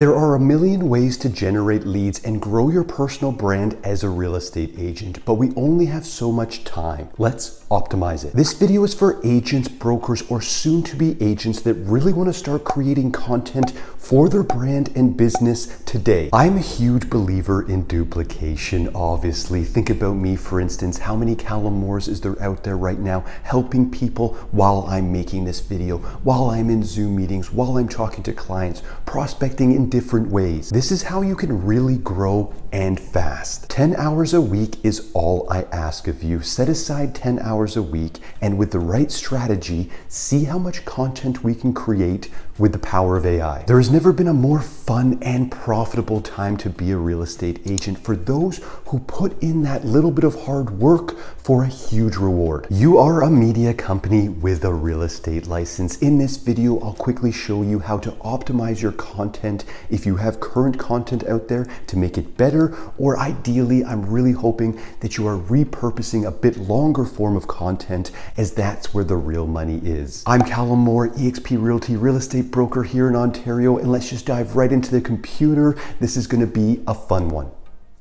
There are a million ways to generate leads and grow your personal brand as a real estate agent, but we only have so much time. Let's optimize it. This video is for agents, brokers, or soon-to-be agents that really want to start creating content for their brand and business today. I'm a huge believer in duplication, obviously. Think about me, for instance. How many Callum Moores is there out there right now helping people while I'm making this video, while I'm in Zoom meetings, while I'm talking to clients, prospecting in different ways. This is how you can really grow and fast. 10 hours a week is all I ask of you. Set aside 10 hours a week and with the right strategy, see how much content we can create with the power of AI. There has never been a more fun and profitable time to be a real estate agent for those who put in that little bit of hard work for a huge reward. You are a media company with a real estate license. In this video, I'll quickly show you how to optimize your content if you have current content out there to make it better, or ideally, I'm really hoping that you are repurposing a bit longer form of content as that's where the real money is. I'm Callum Moore, EXP Realty real estate broker here in Ontario, and let's just dive right into the computer. This is going to be a fun one.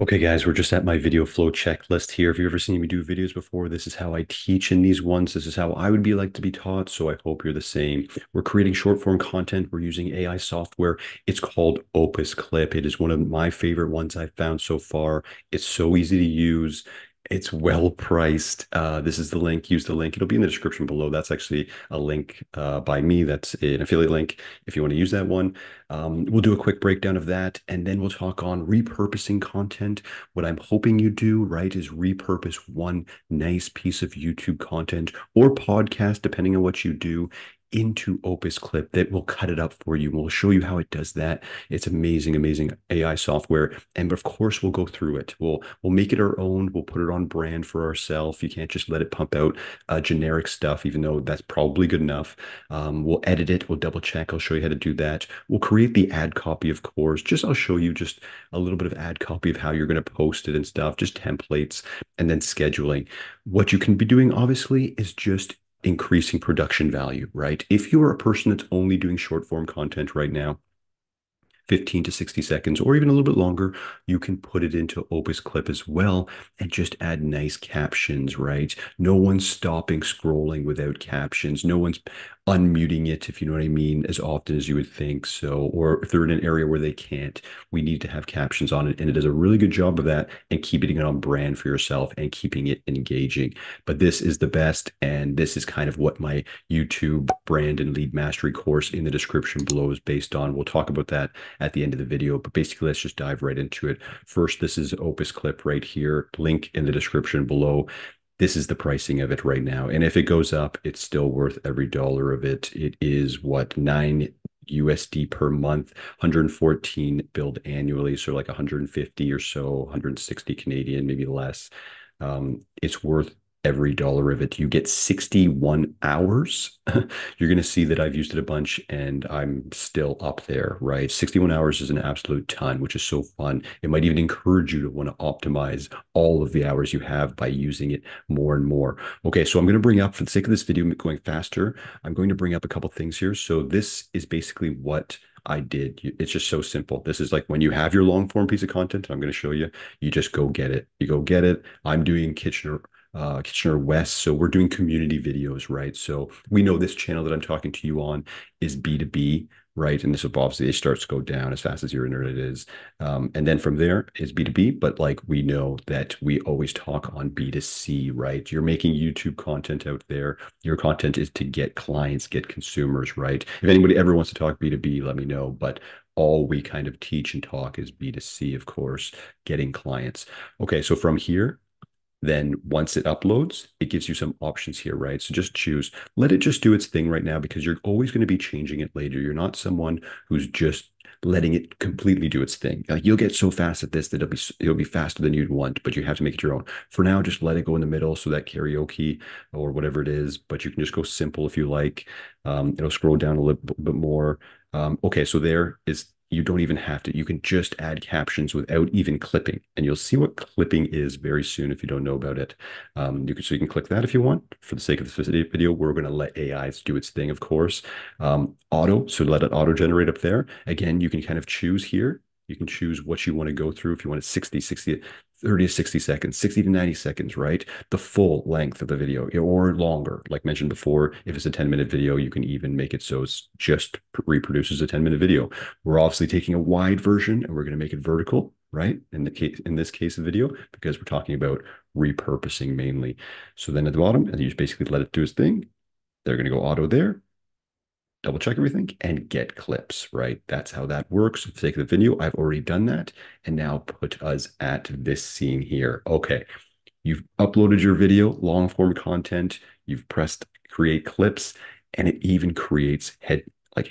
Okay guys, we're just at my video flow checklist here. If you've ever seen me do videos before, this is how I teach in these ones. This is how I would be like to be taught. So I hope you're the same. We're creating short form content. We're using AI software. It's called Opus Clip. It is one of my favorite ones I've found so far. It's so easy to use. It's well priced. This is the link. Use the link. It'll be in the description below. That's actually a link by me. That's an affiliate link if you want to use that one. We'll do a quick breakdown of that, and then we'll talk on repurposing content. What I'm hoping you do, right, is repurpose one nice piece of YouTube content or podcast, depending on what you do, into Opus Clip that will cut it up for you. We'll show you how it does that. It's amazing, amazing AI software. And of course, we'll go through it. We'll make it our own. We'll put it on brand for ourselves. You can't just let it pump out generic stuff, even though that's probably good enough. We'll edit it. We'll double check. I'll show you how to do that. We'll create the ad copy, of course. I'll show you just a little bit of ad copy of how you're going to post it and stuff, just templates, and then scheduling. What you can be doing, obviously, is just increasing production value, right? If you're a person that's only doing short form content right now, 15 to 60 seconds, or even a little bit longer, you can put it into Opus Clip as well and just add nice captions, right? No one's stopping scrolling without captions. No one's unmuting it, if you know what I mean, as often as you would think. So, or if they're in an area where they can't, we need to have captions on it. And it does a really good job of that and keeping it on brand for yourself and keeping it engaging. But this is the best. And this is kind of what my YouTube brand and lead mastery course in the description below is based on. We'll talk about that at the end of the video, but basically let's just dive right into it. First, this is Opus Clip right here, link in the description below. This is the pricing of it right now. And if it goes up, it's still worth every dollar of it. It is what, $9 USD per month, 114 billed annually. So like 150 or so, 160 Canadian, maybe less. It's worth every dollar of it. You get 61 hours. You're going to see that I've used it a bunch and I'm still up there, right? 61 hours is an absolute ton, which is so fun. It might even encourage you to want to optimize all of the hours you have by using it more and more. Okay, so I'm going to bring up, for the sake of this video going faster, I'm going to bring up a couple things here. So this is basically what I did. It's just so simple. This is like when you have your long form piece of content, I'm going to show you, you just go get it. You go get it. I'm doing Kitchener West. So we're doing community videos, right? So we know this channel that I'm talking to you on is B2B, right? And this obviously it starts to go down as fast as your internet is. And then from there is B2B, but like we know that we always talk on B2C, right? You're making YouTube content out there. Your content is to get clients, get consumers, right? If anybody ever wants to talk B2B, let me know. But all we kind of teach and talk is B2C, of course, getting clients. Okay, so from here, then once it uploads, it gives you some options here, right? So just choose, let it just do its thing right now because you're always going to be changing it later. You're not someone who's just letting it completely do its thing. Like you'll get so fast at this that it'll be faster than you'd want, but you have to make it your own. For now, just let it go in the middle. So that karaoke or whatever it is, but you can just go simple if you like. It'll scroll down a little bit more. Okay, so there is you don't even have to. You can just add captions without even clipping, and you'll see what clipping is very soon if you don't know about it. So you can click that if you want. For the sake of this video, we're going to let AI do its thing, of course. Auto, so let it auto-generate up there. Again, you can kind of choose here. You can choose what you want to go through. If you want it 30 to 60 seconds, 60 to 90 seconds, right? The full length of the video or longer. Like mentioned before, if it's a 10-minute video, you can even make it so it's just reproduces a 10-minute video. We're obviously taking a wide version and we're going to make it vertical, right? In this case of video, because we're talking about repurposing mainly. So then at the bottom, and you just basically let it do its thing. They're going to go auto there. Double check everything and get clips, right? That's how that works. For the sake of the video, I've already done that. And now put us at this scene here. Okay, you've uploaded your video, long form content, you've pressed create clips, and it even creates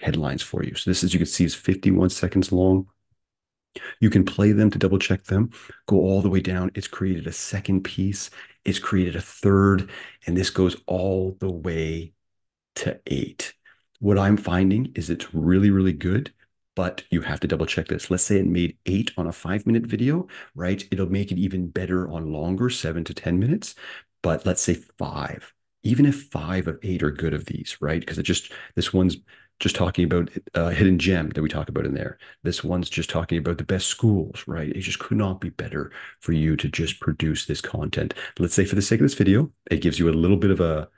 headlines for you. So this, as you can see, is 51 seconds long. You can play them to double check them, go all the way down. It's created a second piece. It's created a third, and this goes all the way to 8. What I'm finding is it's really, really good, but you have to double check this. Let's say it made 8 on a 5-minute video, right? It'll make it even better on longer, 7 to 10 minutes, but let's say 5, even if 5 of 8 are good of these, right? Because this one's just talking about a hidden gem that we talk about in there. This one's just talking about the best schools, right? It just could not be better for you to just produce this content. Let's say for the sake of this video, it gives you a little bit of a,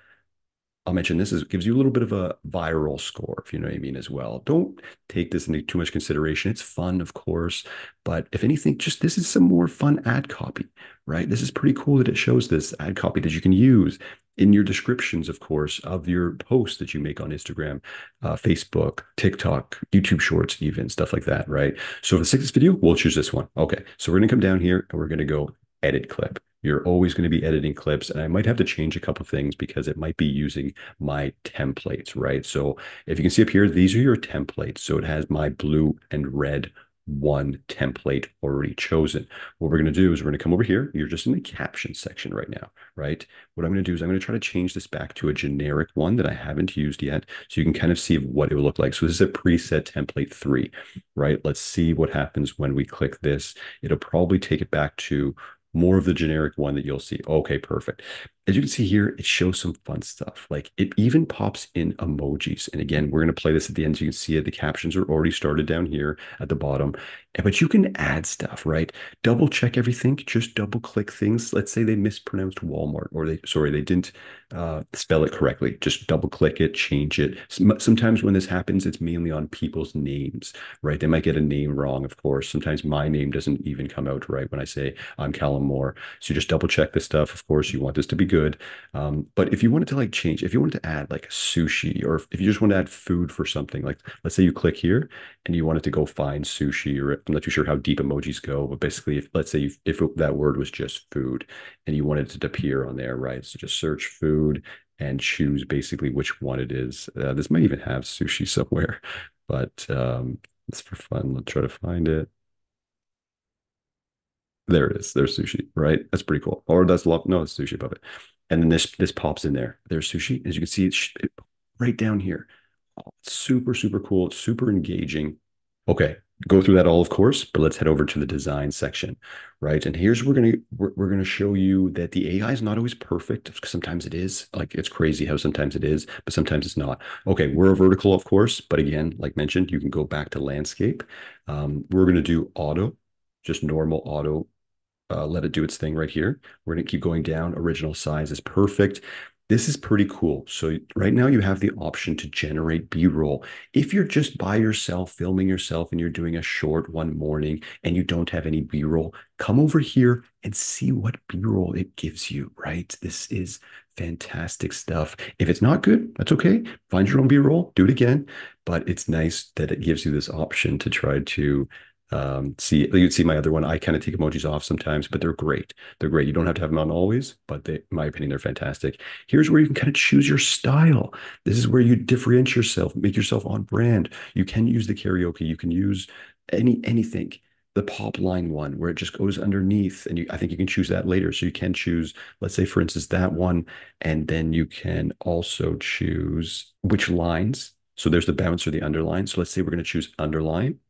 I'll mention this, is it gives you a little bit of a viral score, if you know what I mean, as well. Don't take this into too much consideration. It's fun, of course, but if anything, just this is some more fun ad copy, right? This is pretty cool that it shows this ad copy that you can use in your descriptions, of course, of your posts that you make on Instagram, Facebook, TikTok, YouTube Shorts, even stuff like that, right? So for the 6th video, we'll choose this one. Okay, so we're going to come down here and we're going to go edit clip. You're always going to be editing clips, and I might have to change a couple of things because it might be using my templates, right? So if you can see up here, these are your templates. So it has my blue and red one template already chosen. What we're going to do is we're going to come over here. You're just in the caption section right now, right? What I'm going to do is I'm going to try to change this back to a generic one that I haven't used yet, so you can kind of see what it will look like. So this is a preset template 3, right? Let's see what happens when we click this. It'll probably take it back to more of the generic one that you'll see. Okay, perfect. As you can see here, it shows some fun stuff. Like it even pops in emojis. And again, we're going to play this at the end so you can see it. The captions are already started down here at the bottom. But you can add stuff, right? Double check everything. Just double click things. Let's say they mispronounced Walmart, or they didn't spell it correctly. Just double click it, change it. Sometimes when this happens, it's mainly on people's names, right? They might get a name wrong, of course. Sometimes my name doesn't even come out right when I say I'm Callum Moore. So just double check this stuff. Of course, you want this to be good. But if you wanted to change, if you wanted to add sushi, or if you just want to add food for something, let's say you click here and you wanted to go find sushi, or I'm not too sure how deep emojis go, but basically if that word was just food and you wanted it to appear on there, right? So just search food and choose basically which one it is. This might even have sushi somewhere, but it's for fun. Let's try to find it. There it is. There's sushi, right? That's pretty cool. Or that's love. No, it's sushi above it. And then this pops in there. There's sushi. As you can see, it's right down here. Oh, super, super cool. It's super engaging. Okay. Go through that all, of course, but let's head over to the design section, right? And here's where we're gonna show you that the AI is not always perfect. Sometimes it is, it's crazy how sometimes it is, but sometimes it's not. Okay, we're a vertical, of course, but again, like mentioned, you can go back to landscape. We're gonna do auto, just normal auto. Let it do its thing right here. We're going to keep going down. Original size is perfect. This is pretty cool. So right now you have the option to generate B-roll. If you're just by yourself, filming yourself, and you're doing a short one morning and you don't have any B-roll, come over here and see what B-roll it gives you, right? This is fantastic stuff. If it's not good, that's okay. Find your own B-roll, do it again. But it's nice that it gives you this option to try to you'd see my other one. I kind of take emojis off sometimes, but they're great. They're great. You don't have to have them on always, but in my opinion, they're fantastic. Here's where you can kind of choose your style. This is where you differentiate yourself, make yourself on brand. You can use the karaoke. You can use anything. The pop line one where it just goes underneath, and I think you can choose that later. So you can choose, let's say for instance, that one, and then you can also choose which lines. So there's the bounce or the underline. So let's say we're going to choose underline.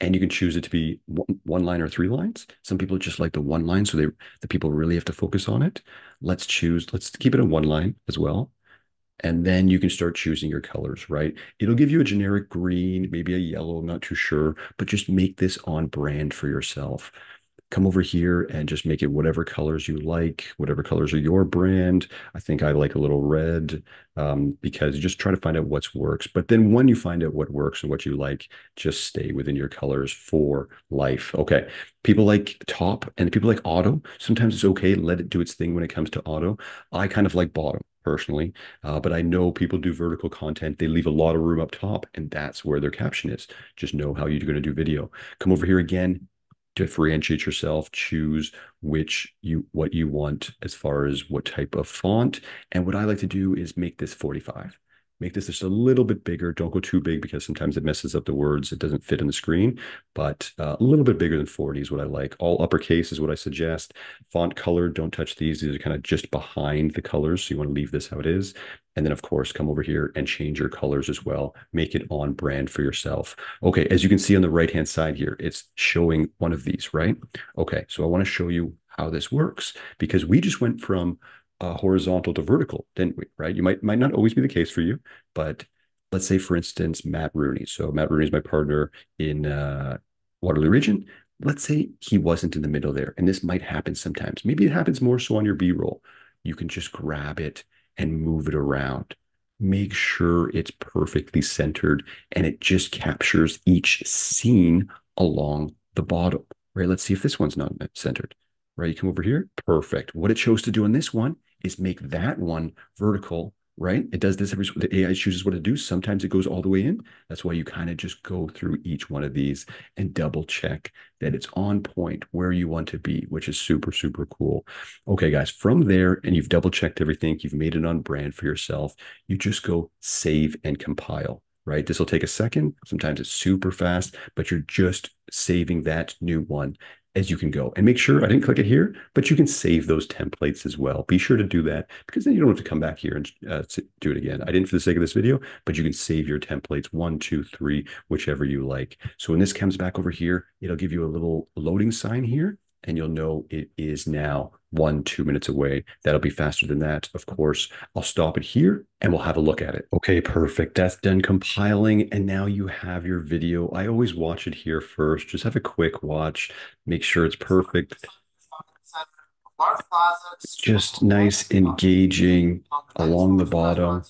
and you can choose it to be one line or three lines. Some people just like the one line, so the people really have to focus on it. Let's keep it in one line as well. And then you can start choosing your colors, right? It'll give you a generic green, maybe a yellow, I'm not too sure, but just make this on brand for yourself. Come over here and just make it whatever colors you like, whatever colors are your brand. I think I like a little red because you just try to find out what works. But then when you find out what works and what you like, just stay within your colors for life. Okay, people like top and people like auto. Sometimes it's okay, let it do its thing when it comes to auto. I kind of like bottom personally, but I know people do vertical content. They leave a lot of room up top, and that's where their caption is. Just know how you're going to do video. Come over here again. Differentiate yourself, choose what you want as far as what type of font. And what I like to do is make this 45. Make this just a little bit bigger. Don't go too big because sometimes it messes up the words. It doesn't fit in the screen, but a little bit bigger than 40 is what I like. All uppercase is what I suggest. Font color, don't touch these. These are kind of just behind the colors, so you want to leave this how it is. And then, of course, come over here and change your colors as well. Make it on brand for yourself. Okay, as you can see on the right-hand side here, it's showing one of these, right? Okay, so I want to show you how this works because we just went from horizontal to vertical, didn't we, right? You might not always be the case for you, but let's say, for instance, Matt Rooney. So Matt Rooney is my partner in Waterloo Region. Let's say he wasn't in the middle there, and this might happen sometimes. Maybe it happens more so on your B-roll. You can just grab it and move it around. Make sure it's perfectly centered and it just captures each scene along the bottom, right? Let's see if this one's not centered, right? You come over here, perfect. What it chose to do in this one is make that one vertical, right? It does this every, the AI chooses what to do. Sometimes it goes all the way in. That's why you kind of just go through each one of these and double check that it's on point where you want to be, which is super, super cool. Okay, guys, from there, and you've double checked everything, you've made it on brand for yourself, you just go save and compile, right? This will take a second. Sometimes it's super fast, but you're just saving that new one as you can go. And make sure, I didn't click it here, but you can save those templates as well. Be sure to do that because then you don't have to come back here and do it again. I didn't for the sake of this video, but you can save your templates 1, 2, 3, whichever you like. So when this comes back over here, it'll give you a little loading sign here and you'll know it is now 1-2 minutes away. That'll be faster than that. Of course, I'll stop it here and we'll have a look at it. Okay, perfect. That's done compiling. And now you have your video. I always watch it here first. Just have a quick watch. Make sure it's perfect. Just nice, engaging along the bottom.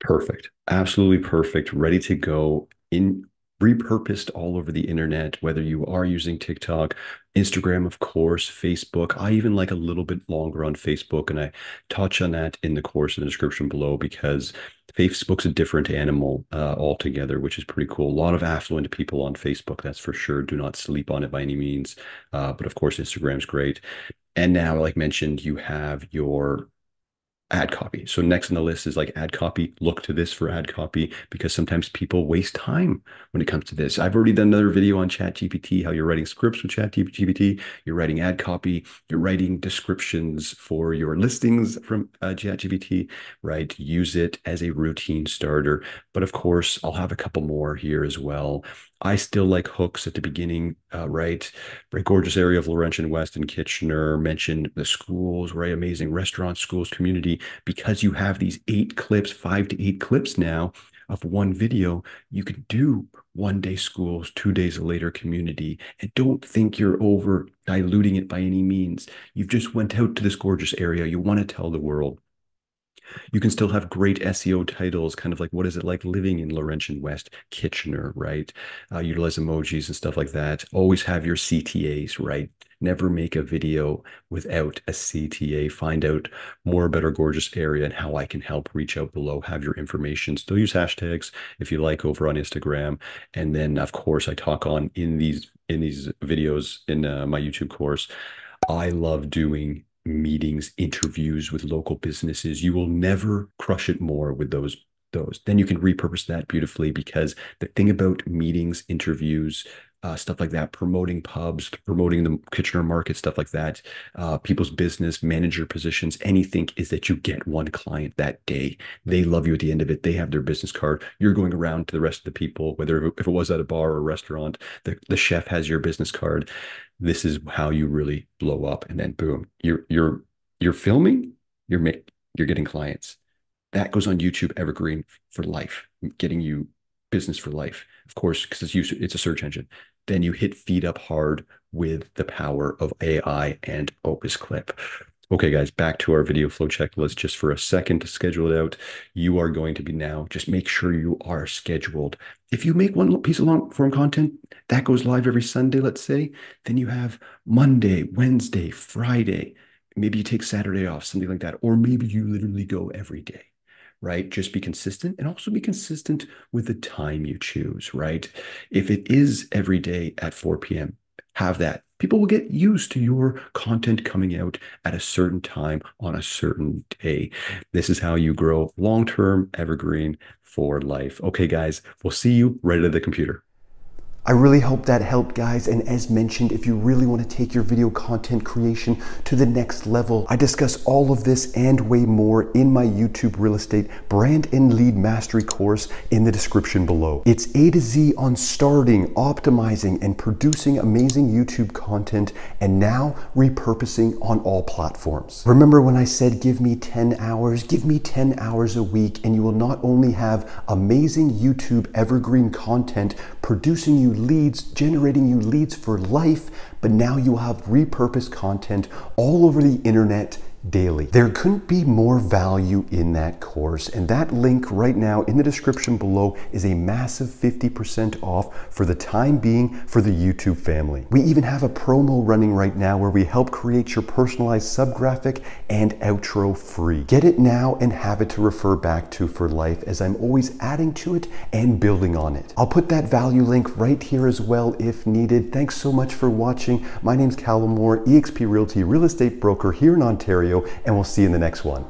Perfect. Absolutely perfect. Ready to go in. Repurposed all over the internet, whether you are using TikTok, Instagram, of course, Facebook. I even like a little bit longer on Facebook, and I touch on that in the course in the description below because Facebook's a different animal altogether, which is pretty cool. A lot of affluent people on Facebook, that's for sure. Do not sleep on it by any means. But of course, Instagram's great. And now, like mentioned, you have your ad copy. So next on the list is like ad copy. Look to this for ad copy because sometimes people waste time when it comes to this. I've already done another video on ChatGPT, how you're writing scripts with ChatGPT, you're writing ad copy, you're writing descriptions for your listings from ChatGPT, right? Use it as a routine starter. But of course, I'll have a couple more here as well. I still like hooks at the beginning, right? Very gorgeous area of Laurentian West and Kitchener. Mentioned the schools, right? Amazing restaurants, schools, community. Because you have these 8 clips, 5 to 8 clips now of one video, you can do 1 day schools, 2 days later community. And don't think you're over diluting it by any means. You've just went out to this gorgeous area. You want to tell the world. You can still have great SEO titles, kind of like, what is it like living in Laurentian West, Kitchener, right? Utilize emojis and stuff like that. Always have your CTAs, right? Never make a video without a CTA. Find out more about our gorgeous area and how I can help. Reach out below, have your information. Still use hashtags if you like over on Instagram. And then, of course, I talk on in these videos in my YouTube course. I love doing meetings, interviews with local businesses. You will never crush it more with those. Then you can repurpose that beautifully because the thing about meetings, interviews, stuff like that, promoting pubs, promoting the Kitchener market, stuff like that, people's business, manager positions, anything is that you get one client that day. They love you at the end of it. They have their business card. You're going around to the rest of the people, whether if it was at a bar or a restaurant, the chef has your business card. This is how you really blow up. And then boom, you're filming, you're getting clients. That goes on YouTube evergreen for life, getting you business for life, of course, because it's a search engine. Then you hit feed up hard with the power of AI and Opus Clip. Okay, guys, back to our video flow checklist just for a second to schedule it out. You are going to be now, just make sure you are scheduled. If you make one piece of long form content that goes live every Sunday, let's say, then you have Monday, Wednesday, Friday. Maybe you take Saturday off, something like that. Or maybe you literally go every day, right? Just be consistent, and also be consistent with the time you choose, right? If it is every day at 4 p.m., have that. People will get used to your content coming out at a certain time on a certain day. This is how you grow long-term, evergreen for life. Okay, guys, we'll see you right at the computer. I really hope that helped, guys. And as mentioned, if you really want to take your video content creation to the next level, I discuss all of this and way more in my YouTube real estate brand and lead mastery course in the description below. It's A to Z on starting, optimizing, and producing amazing YouTube content, and now repurposing on all platforms. Remember when I said, give me 10 hours, give me 10 hours a week, and you will not only have amazing YouTube evergreen content producing you leads, generating you leads for life, but now you will have repurposed content all over the internet daily. There couldn't be more value in that course, and that link right now in the description below is a massive 50% off for the time being for the YouTube family. We even have a promo running right now where we help create your personalized subgraphic and outro free. Get it now and have it to refer back to for life, as I'm always adding to it and building on it. I'll put that value link right here as well if needed. Thanks so much for watching. My name's Callum Moore, EXP Realty real estate broker here in Ontario, and we'll see you in the next one.